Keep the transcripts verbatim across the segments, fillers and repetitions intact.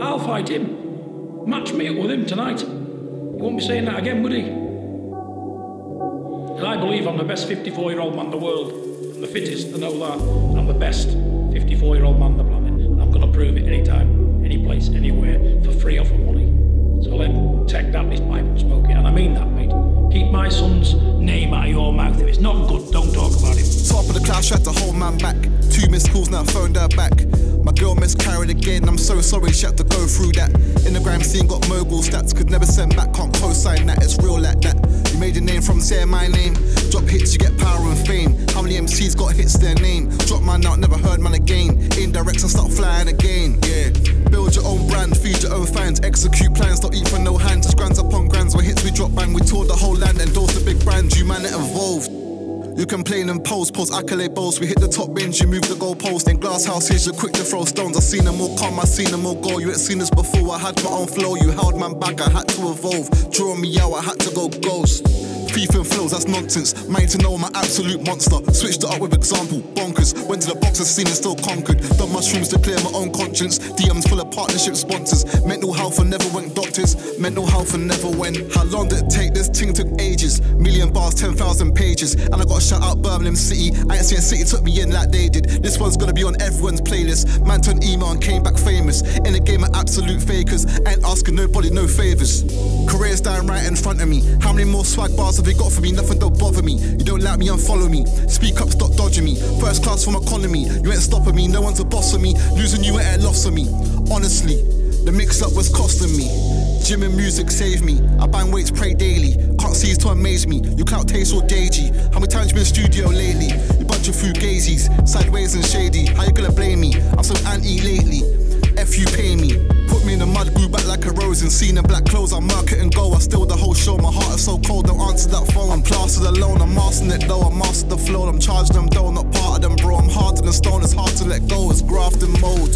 I'll fight him. Match me up with him tonight. He won't be saying that again, would he? And I believe I'm the best fifty-four-year-old man in the world. I'm the fittest, I know that. I'm the best fifty-four-year-old man on the planet. I'm going to prove it anytime, any place, anywhere, for free or for money. So let him take that in his pipe and smoke it. And I mean that, mate. Keep my son's name out of your mouth. If it's not good, don't talk about him. Top of the class, tried to hold man back. Two missed calls, now phoned her back. My girl miscarried again, I'm so sorry she had to go through that. In the grime scene got mogul stats, could never send back, can't co-sign that, it's real like that. You made your name from saying my name, drop hits you get power and fame. How many M Cs got hits their name? Drop man out, never heard man again. Indirects and start flying again, yeah. Build your own brand, feed your own fans, execute plans, don't eat for no hands. Just grands upon grands, where hits we drop bang, we toured the whole land, endorsed the big brand, you man it evolved. You complain and pose, pose accolade bowls. We hit the top range, you move the goalpost. In glass houses, you're quick to throw stones. I seen them all come, I seen them all go. You ain't seen this before, I had my own flow. You held man back, I had to evolve. Drawing me out, I had to go ghost. Thief and flows, that's nonsense. Made to know I'm an absolute monster. Switched it up with example, bonkers. Went to the box and seen and still conquered. Done mushrooms to clear my own conscience. D Ms full of partnership sponsors. Mental health and never went doctors. Mental health and never went. How long did it take? This ting took ages. Million bars, ten thousand pages. And I gotta shout out Birmingham City. I ain't seen City took me in like they did. This one's gonna be on everyone's playlist. Man turned email and came back famous. In a game of absolute fakers. Ain't asking nobody no favours. Career's dying right in front of me. How many more swag bars have they got for me? Nothing don't bother me. You don't like me, unfollow me. Speak up, stop dodging me. First class from economy. You ain't stopping me, no one's a boss of me. Losing you ain't a loss of me. Honestly, the mix-up was costing me. Gym and music saved me. I bang weights, pray daily. Can't cease to amaze me. You clout taste or dagey. How many times you been in studio lately? You bunch of fugazis, sideways and shady. How you gonna blame me? I'm so anti lately. F you pay me. Put me in the mud, grew back like a rose. And seen in black clothes, I mark it and go. I steal the whole show, my heart is so cold. Don't answer that phone, I'm plastered alone. I'm mastering it though, I mastered the flow. I'm charging them though, not part of them bro. I'm harder than stone, it's hard to let go. It's grafting mode.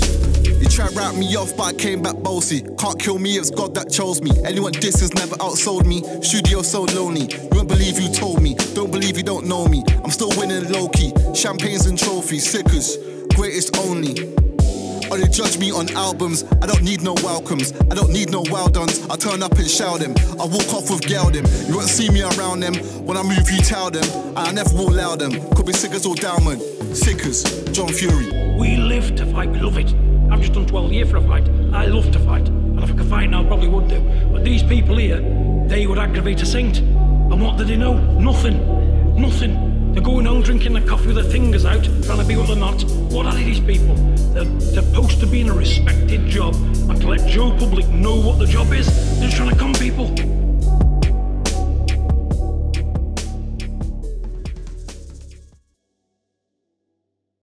You try to wrap me off, but I came back bossy. Can't kill me, it's God that chose me. Anyone disses never outsold me. Studio so lonely, you won't believe you told me. Don't believe you don't know me. I'm still winning low-key. Champagnes and trophies, sickers, greatest only. Or they judge me on albums. I don't need no welcomes, I don't need no well dones. I turn up and shout them, I walk off with gal them. You won't see me around them. When I move you tell them, I never will allow them. Could be sickers or downman, sickers, John Fury. We live to fight, we love it. I've just done twelve years for a fight. I love to fight. And if I could fight now, I probably would do. But these people here, they would aggravate a saint. And what do they know? Nothing, nothing. They're going home drinking their coffee with their fingers out, trying to be what they're not. What are these people? They're, they're supposed to be in a respected job and to let Joe Public know what the job is. They're just trying to con people.